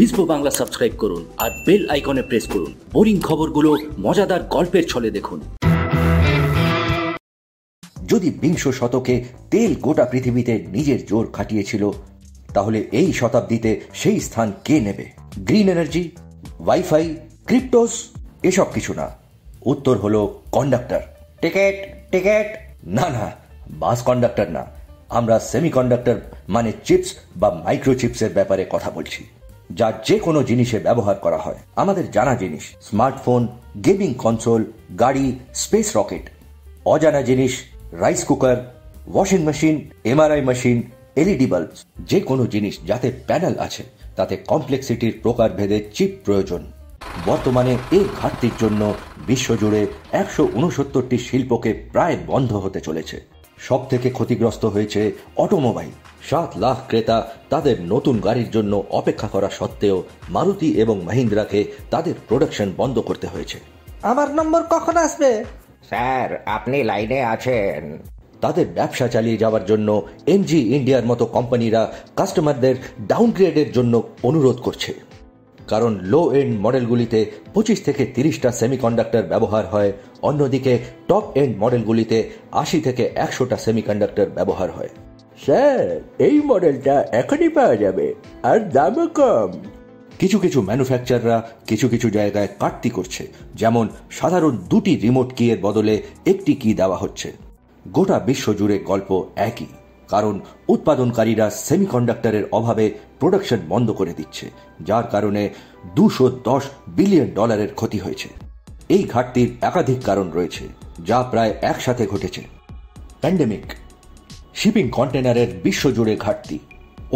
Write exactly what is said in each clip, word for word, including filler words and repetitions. ভিসবো Bangla subscribe করুন আর bell আইকনে প্রেস করুন। বোরিং খবরগুলো মজাদার গল্পের ছলে দেখুন। যদি বিংশ শতকে তেল গোটা পৃথিবীতে নিজের জোর খাটিয়েছিল, তাহলে এই শতাব্দীতে সেই স্থান কে নেবে? গ্রিন এনার্জি, ওয়াইফাই, ক্রিপ্টোস এসব কিছু না। উত্তর হলো কন্ডাক্টর। টিকেট টিকেট না না, বাস কন্ডাক্টর না, আমরা সেমিকন্ডাক্টর মানে চিপস বা মাইক্রোচিপসের ব্যাপারে কথা বলছি, যা যে কোনো জিনিসে ব্যবহার করা হয়। আমাদের জানা জিনিস স্মার্টফোন, গেমিং কনসোল, গাড়ি, স্পেস রকেট। অজানা জিনিস rice cooker, washing machine, MRI machine, LED bulb. যে কোনো জিনিস যাতে প্যানেল আছে তাতে কমপ্লেক্সিটির প্রকারভেদে চিপ প্রয়োজন। বর্তমানে এই ঘাটতির জন্য বিশ্বজুড়ে একশো উনসত্তরটি শিল্পকে প্রায় বন্ধ হতে চলেছে। সব থেকে ক্ষতিগ্রস্ত হয়েছে অটোমোবাইল। সাত লাখ ক্রেতা তাদের নতুন গাড়ির জন্য অপেক্ষা করা সত্ত্বেও মারুতি এবং মাহিন্দ্রাকে তাদের প্রোডাকশন বন্ধ করতে হয়েছে। আমার নম্বর কখন আসবে স্যার, আপনি লাইনে আছেন। তাদের ব্যবসা চালিয়ে যাওয়ার জন্য এমজি ইন্ডিয়ার মতো কোম্পানিরা কাস্টমারদের ডাউনগ্রেডের জন্য অনুরোধ করছে, কারণ লো এন্ড মডেলগুলিতে পঁচিশ থেকে তিরিশটা সেমিকন্ডাক্টর ব্যবহার হয়, অন্যদিকে টপ এন্ড মডেলগুলিতে আশি থেকে একশোটা সেমিকন্ডাক্টর ব্যবহার হয়। স্যার, এই মডেলটা এখনই পাওয়া যাবে আর দামও কম। কিছু কিছু ম্যানুফ্যাকচাররা কিছু কিছু জায়গায় কাটতি করছে, যেমন সাধারণ দুটি রিমোট কি এর বদলে একটি কি দেওয়া হচ্ছে। গোটা বিশ্বজুড়ে গল্প একই, কারণ উৎপাদনকারীরা সেমিকন্ডাক্টরের অভাবে প্রোডাকশন বন্ধ করে দিচ্ছে, যার কারণে দুশো দশ বিলিয়ন ডলারের ক্ষতি হয়েছে। এই ঘাটতির একাধিক কারণ রয়েছে, যা প্রায় একসাথে ঘটেছে। প্যান্ডেমিক, শিপিং কন্টেনারের বিশ্বজুড়ে ঘাটতি।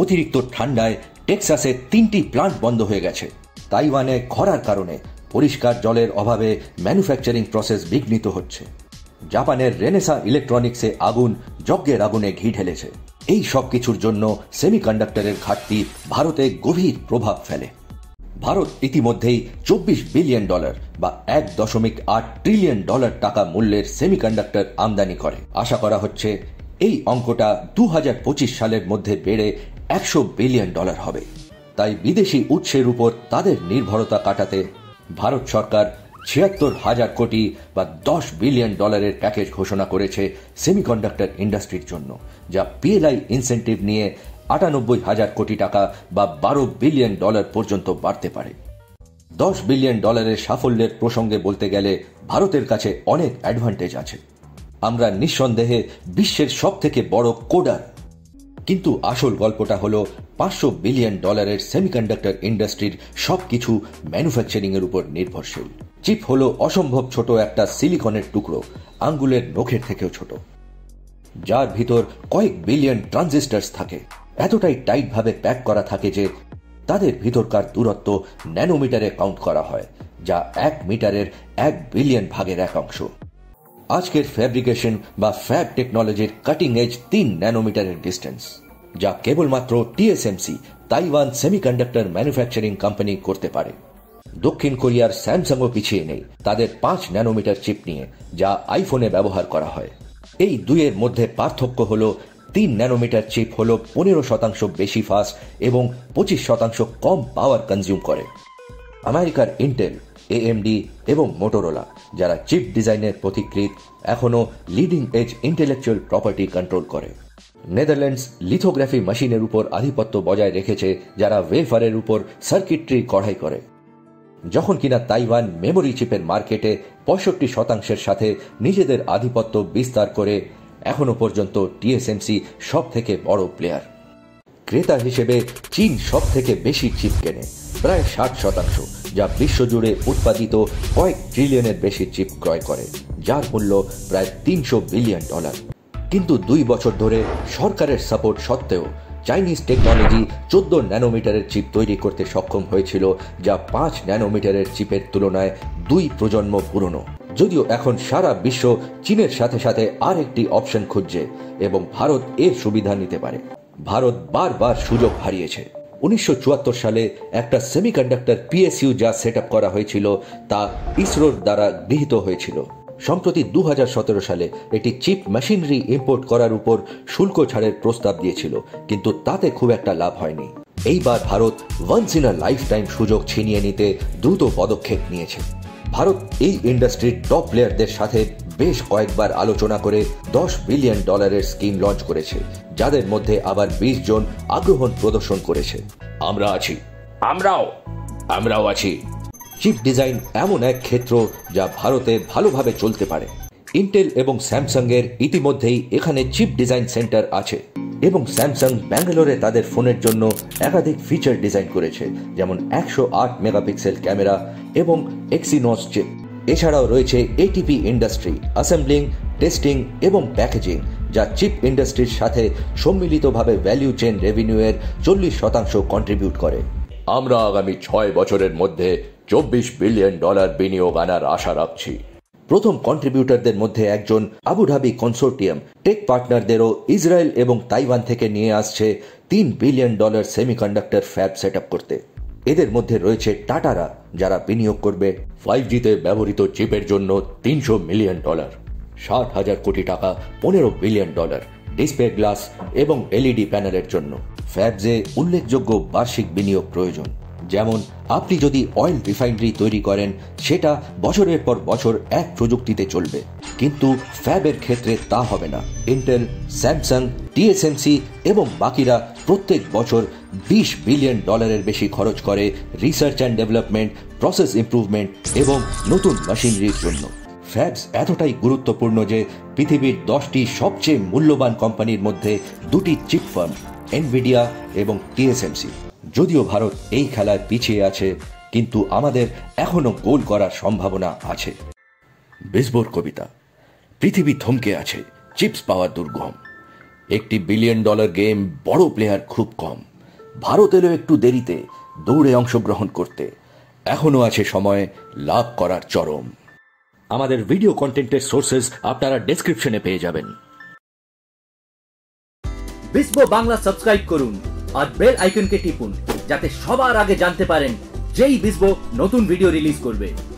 অতিরিক্ত ঠান্ডায় টেক্সাসে তিনটি প্লান্ট বন্ধ হয়ে গেছে। তাইওয়ানে খরার কারণে পরিষ্কার জলের অভাবে ম্যানুফ্যাকচারিং প্রসেস বিঘ্নিত হচ্ছে। জাপানের রেনেসা ইলেকট্রনিক্সে আগুন যজ্ঞের আগুনে ঘি ঢেলেছে। এই সব কিছুর জন্য সেমিকন্ডাক্টরের ঘাটতি ভারতে গভীর প্রভাব ফেলে। ভারত ইতিমধ্যেই চব্বিশ বিলিয়ন ডলার বা এক দশমিক আট ট্রিলিয়ন ডলার টাকা মূল্যের সেমিকন্ডাক্টর আমদানি করে। আশা করা হচ্ছে এই অঙ্কটা দু হাজার পঁচিশ সালের মধ্যে বেড়ে একশো বিলিয়ন ডলার হবে। তাই বিদেশি উৎসের উপর তাদের নির্ভরতা কাটাতে ভারত সরকার ছিয়াত্তর হাজার কোটি বা দশ বিলিয়ন ডলারের প্যাকেজ ঘোষণা করেছে সেমিকন্ডাক্টর ইন্ডাস্ট্রির জন্য, যা পিএলআই ইনসেন্টিভ নিয়ে আটানব্বই হাজার কোটি টাকা বা বারো বিলিয়ন ডলার পর্যন্ত বাড়তে পারে। দশ বিলিয়ন ডলারের সাফল্যের প্রসঙ্গে বলতে গেলে ভারতের কাছে অনেক অ্যাডভান্টেজ আছে। আমরা নিঃসন্দেহে বিশ্বের সব থেকে বড় কোডার, কিন্তু আসল গল্পটা হলো পাঁচশো বিলিয়ন ডলারের সেমিকন্ডাক্টর ইন্ডাস্ট্রির সবকিছু ম্যানুফ্যাকচারিং এর উপর নির্ভরশীল। চিপ হলো অসম্ভব ছোট একটা সিলিকনের টুকরো, আঙ্গুলের নখের থেকেও ছোট, যার ভিতর কয়েক বিলিয়ন ট্রানজিস্টরস থাকে। এতটাই টাইট ভাবে প্যাক করা থাকে যে তাদের ভিতরকার দূরত্ব ন্যানোমিটারে কাউন্ট করা হয়, যা এক মিটারের এক বিলিয়ন ভাগের এক অংশ। আজকের ফ্যাব্রিকেশন বা ফ্যাব টেকনোলজির কাটিং এজ তিন ন্যানোমিটারের ডিস্টেন্স, যা কেবলমাত্র TSMC Taiwan semiconductor manufacturing company করতে পারে। দক্ষিণ কোরিয়ার স্যামসাংও পিছিয়ে নেই তাদের পাঁচ ন্যানোমিটার চিপ নিয়ে, যা আইফোনে ব্যবহার করা হয়। এই দুইয়ের মধ্যে পার্থক্য হলো তিন ন্যানোমিটার চিপ হলো পনেরো শতাংশ বেশি ফাস্ট এবং পঁচিশ শতাংশ কম পাওয়ার কনজিউম করে। আমেরিকার ইন্টেল, এএমডি এবং মোটোরোলা, যারা চিপ ডিজাইনের পথিকৃৎ, এখনও leading edge intellectual property control করে। নেদারল্যান্ডস লিথোগ্রাফি মেশিনের উপর আধিপত্য বজায় রেখেছে, যারা ওয়েফারের উপর সার্কিট্রি কড়াই করে, যখন কিনা তাইওয়ান মেমোরি চিপের মার্কেটে পঁয়ষট্টি শতাংশের সাথে নিজেদের আধিপত্য বিস্তার করে এখনো পর্যন্ত টিএসএমসি সব থেকে বড় প্লেয়ার। ক্রেতা হিসেবে চীন সব থেকে বেশি চিপ কেনে, প্রায় ষাট শতাংশ, যা বিশ্বজুড়ে উৎপাদিত কয়েক ট্রিলিয়নের বেশি চিপ ক্রয় করে, যার মূল্য প্রায় তিনশো বিলিয়ন ডলার। কিন্তু দুই বছর ধরে সরকারের সাপোর্ট সত্ত্বেও চাইনিজ টেকনোলজি চোদ্দ ন্যানোমিটারের চিপ তৈরি করতে সক্ষম হয়েছিল, যা পাঁচ ন্যানোমিটারের চিপের তুলনায় দুই প্রজন্ম পুরনো। যদিও এখন সারা বিশ্ব চীনের সাথে সাথে আর একটি অপশন খুঁজছে এবং ভারত এর সুবিধা নিতে পারে। ভারত বারবার সুযোগ হারিয়েছে। উনিশশো চুয়াত্তর সালে একটা সেমিকন্ডাক্টর পিএসইউ যা সেট আপ করা হয়েছিল তা ইসরোর দ্বারা গৃহীত হয়েছিল। সম্প্রতি দু হাজার সতেরো সালে এটি চিপ মেশিনারি ইম্পোর্ট করার উপর শুল্ক ছাড়ের প্রস্তাব দিয়েছিল, কিন্তু তাতে খুব একটা লাভ হয়নি। এই বার Bharat once in a life time সুযোগ ছিনিয়ে নিতে দ্রুত পদক্ষেপ নিয়েছে। ভারত এই ইন্ডাস্ট্রির টপ প্লেয়ারদের সাথে বেশ কয়েকবার আলোচনা করে দশ বিলিয়ন ডলারের স্কিম লঞ্চ করেছে, যাদের মধ্যে আবার বিশ জন আগ্রহ প্রদর্শন করেছে। আমরা আছি, আমরাও আমরাও আছি। চিপ ডিজাইন এমন এক ক্ষেত্র যা ভারতে ভালোভাবে চলতে পারে। ইন্টেল এবং স্যামসাং এর ইতিমধ্যেই এখানে চিপ ডিজাইন সেন্টার আছে এবং স্যামসাং ব্যাঙ্গালোরে তাদের ফোনের জন্য একাধিক ফিচার ডিজাইন করেছে, যেমন একশো আট মেগাপিক্সেল ক্যামেরা এবং এক্সিনোস চিপ। এছাড়াও রয়েছে এটিপি ইন্ডাস্ট্রি, অ্যাসেম্বলিং, টেস্টিং এবং প্যাকেজিং, যা চিপ ইন্ডাস্ট্রির সাথে সম্মিলিতভাবে ভ্যালু চেন রেভিনিউ এর চল্লিশ শতাংশ কন্ট্রিবিউট করে। আমরা আগামী ছয় বছরের মধ্যে চব্বিশ বিলিয়ন ডলার বিনিয়োগ আনার আশা রাখছি। প্রথম কন্ট্রিবিউটরদের মধ্যে একজন আবুধাবি কনসোর্টিয়াম টেক পার্টনারদেরও ইসরায়েল এবং তাইওয়ান থেকে নিয়ে আসছে তিন billion dollar semiconductor fab set up করতে। এদের মধ্যে রয়েছে টাটারা, যারা বিনিয়োগ করবে ফাইভ জিতে ব্যবহৃত চিপের জন্য তিনশো মিলিয়ন ডলার, ষাট হাজার কোটি টাকা, পনেরো বিলিয়ন ডলার ডিসপ্লে গ্লাস এবং এলইডি প্যানেলের জন্য। ফ্যাবজে উল্লেখযোগ্য বার্ষিক বিনিয়োগ প্রয়োজন, যেমন আপনি যদি অয়েল রিফাইনারি তৈরি করেন সেটা বছরের পর বছর এক প্রযুক্তিতে চলবে, কিন্তু ফ্যাবের ক্ষেত্রে তা হবে না। ইন্টেল, স্যামসাং, টিএসএমসি এবং বাকিরা প্রত্যেক বছর বিশ বিলিয়ন ডলারের বেশি খরচ করে research and development, process improvement এবং নতুন মেশিনারির জন্য। ফ্যাবস এতটাই গুরুত্বপূর্ণ যে পৃথিবীর দশটি সবচেয়ে মূল্যবান কোম্পানির মধ্যে দুটি চিপ ফার্ম, এনভিডিয়া এবং টিএসএমসি। যদিও ভারত এই খেলায় পিছিয়ে আছে, কিন্তু আমাদের এখনও গোল করার সম্ভাবনা আছে। বেসবোর কবিতা। পৃথিবী থমকে আছে, চিপস পাওয়া দুর্গম। একটি বিলিয়ন ডলার গেম, বড় প্লেয়ার খুব কম। ভারত এলো একটু দেরিতে দৌড়ে অংশগ্রহণ করতে। এখনও আছে সময় লাভ করার চরম। আমাদের ভিডিও কন্টেন্টের সোর্সেস আপনারা ডেসক্রিপশনে পেয়ে যাবেন। বেসবো বাংলা সাবস্ক্রাইব করুন আর বেল আইকনকে টিপুন, যাতে সবার আগে জানতে পারেন যেই বেসবো নতুন ভিডিও রিলিজ করবে।